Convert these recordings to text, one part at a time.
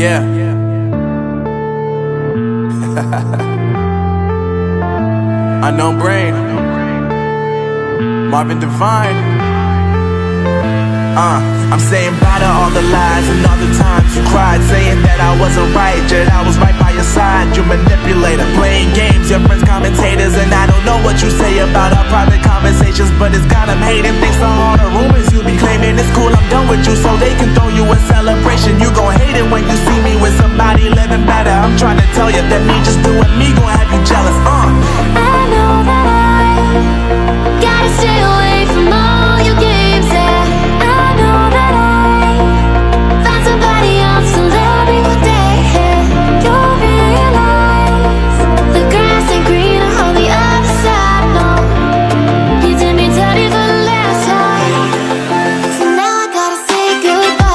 Yeah. Unknown brain. Marvin Divine. I'm saying bye to all the lies and all the times you cried, saying that I wasn't right, yet I was right by your side. You manipulator, playing games, your friends commentators, and I don't know what you say about our private conversations, but it's got them hating. Thanks to all the rumors you be claiming, it's cool, I'm done with you, so they can throw you a celebration. You gon' hate it when you see me with somebody living better. I'm trying to tell you that me just doing me gon' have you jealous. I know that I gotta stay away from all your games. Yeah, I know that I found somebody else to love me one day. Yeah, you'll realize the grass ain't greener on the other side. No, you did me dirty for the last time, so now I gotta say goodbye.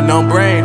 Unknown brain,